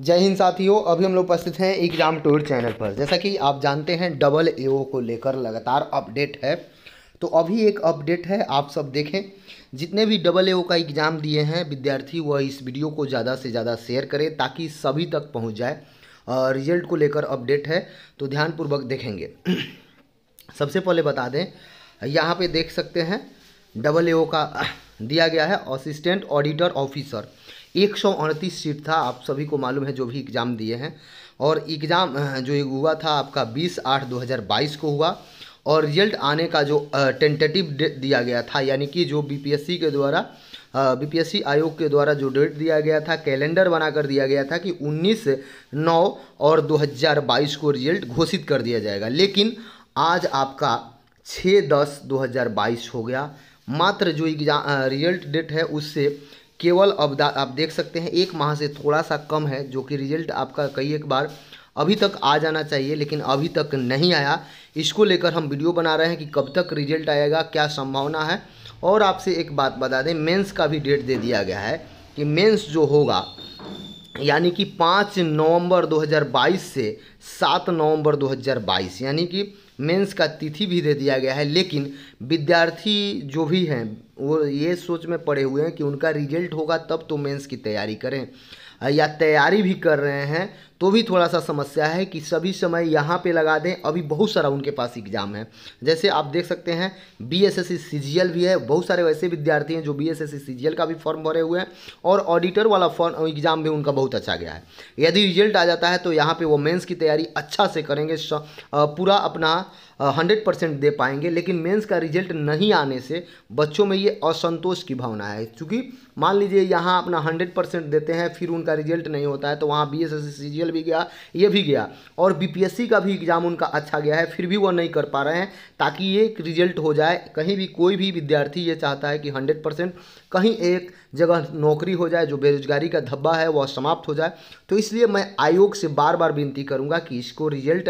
जय हिंद साथियों, अभी हम लोग उपस्थित हैं एग्जाम टूर चैनल पर। जैसा कि आप जानते हैं डबल एओ को लेकर लगातार अपडेट है, तो अभी एक अपडेट है, आप सब देखें। जितने भी डबल एओ का एग्ज़ाम दिए हैं विद्यार्थी, वह इस वीडियो को ज़्यादा से ज़्यादा शेयर करें ताकि सभी तक पहुँच जाए। और रिजल्ट को लेकर अपडेट है तो ध्यानपूर्वक देखेंगे। सबसे पहले बता दें, यहाँ पे देख सकते हैं डबल एओ का दिया गया है असिस्टेंट ऑडिटर ऑफिसर, 138 सीट था। आप सभी को मालूम है जो भी एग्ज़ाम दिए हैं, और एग्ज़ाम जो हुआ था आपका 20/8/2022 को हुआ, और रिजल्ट आने का जो टेंटेटिव डेट दिया गया था, यानी कि जो बीपीएससी के द्वारा बीपीएससी आयोग के द्वारा जो डेट दिया गया था, कैलेंडर बनाकर दिया गया था कि 19/9/2022 को रिजल्ट घोषित कर दिया जाएगा। लेकिन आज आपका 6/10/2022 हो गया। मात्र जो एग्जाम रिजल्ट डेट है उससे केवल अब आप देख सकते हैं 1 माह से थोड़ा सा कम है, जो कि रिजल्ट आपका कई एक बार अभी तक आ जाना चाहिए, लेकिन अभी तक नहीं आया। इसको लेकर हम वीडियो बना रहे हैं कि कब तक रिजल्ट आएगा, क्या संभावना है। और आपसे एक बात बता दें, मेंस का भी डेट दे दिया गया है कि मेंस जो होगा, यानी कि 5 नवंबर 2022 से 7 नवंबर 2022, यानी कि मेंस का तिथि भी दे दिया गया है। लेकिन विद्यार्थी जो भी हैं वो ये सोच में पड़े हुए हैं कि उनका रिजल्ट होगा तब तो मेंस की तैयारी करें, या तैयारी भी कर रहे हैं तो भी थोड़ा सा समस्या है कि सभी समय यहाँ पे लगा दें। अभी बहुत सारा उनके पास एग्ज़ाम है, जैसे आप देख सकते हैं बीएसएससीसीजीएल भी है। बहुत सारे वैसे विद्यार्थी हैं जो बीएसएससीसीजीएल का भी फॉर्म भरे हुए हैं, और ऑडिटर वाला फॉर्म एग्ज़ाम भी उनका बहुत अच्छा गया है। यदि रिजल्ट आ जाता है तो यहाँ पे वो मेंस की तैयारी अच्छा से करेंगे, पूरा अपना 100% दे पाएंगे। लेकिन मेंस का रिजल्ट नहीं आने से बच्चों में ये असंतोष की भावना है, क्योंकि मान लीजिए यहाँ अपना 100% देते हैं फिर उनका रिजल्ट नहीं होता है, तो वहाँ बीएसएससीसीजीएल भी गया, ये भी गया, और बीपीएससी का भी एग्ज़ाम उनका अच्छा गया है, फिर भी वो नहीं कर पा रहे हैं। ताकि ये रिजल्ट हो जाए, कहीं भी कोई भी विद्यार्थी ये चाहता है कि 100% कहीं एक जगह नौकरी हो जाए, जो बेरोजगारी का धब्बा है वह समाप्त हो जाए। तो इसलिए मैं आयोग से बार बार विनती करूँगा कि इसको रिजल्ट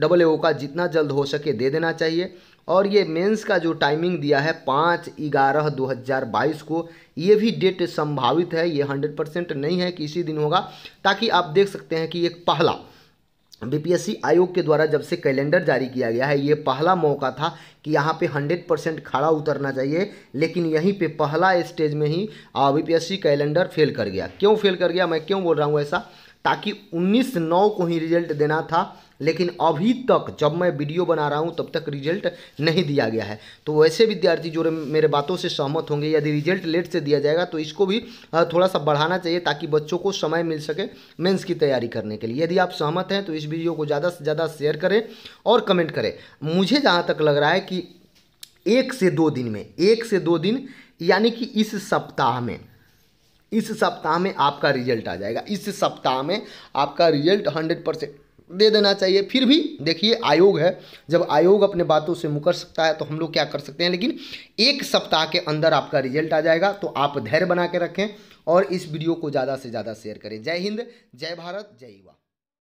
डबल एओ का जितना जल्द हो सके दे देना चाहिए। और ये मेंस का जो टाइमिंग दिया है 5/11/2022 को, ये भी डेट संभावित है, ये 100% नहीं है कि इसी दिन होगा। ताकि आप देख सकते हैं कि एक पहला बीपीएससी आयोग के द्वारा जब से कैलेंडर जारी किया गया है, ये पहला मौका था कि यहाँ पे 100% खड़ा उतरना चाहिए, लेकिन यहीं पे पहला स्टेज में ही बीपीएससी कैलेंडर फेल कर गया। क्यों फेल कर गया, मैं क्यों बोल रहा हूँ ऐसा, ताकि 19/9 को ही रिजल्ट देना था, लेकिन अभी तक जब मैं वीडियो बना रहा हूं तब तक रिजल्ट नहीं दिया गया है। तो वैसे विद्यार्थी जो मेरे बातों से सहमत होंगे, यदि रिजल्ट लेट से दिया जाएगा तो इसको भी थोड़ा सा बढ़ाना चाहिए ताकि बच्चों को समय मिल सके मेंस की तैयारी करने के लिए। यदि आप सहमत हैं तो इस वीडियो को ज़्यादा से ज़्यादा शेयर करें और कमेंट करें। मुझे जहाँ तक लग रहा है कि 1 से 2 दिन में, 1 से 2 दिन यानी कि इस सप्ताह में आपका रिजल्ट आ जाएगा। इस सप्ताह में आपका रिजल्ट 100% दे देना चाहिए। फिर भी देखिए आयोग है, जब आयोग अपने बातों से मुकर सकता है तो हम लोग क्या कर सकते हैं। लेकिन 1 सप्ताह के अंदर आपका रिजल्ट आ जाएगा, तो आप धैर्य बना के रखें और इस वीडियो को ज़्यादा से ज़्यादा शेयर करें। जय हिंद, जय भारत, जय युवा।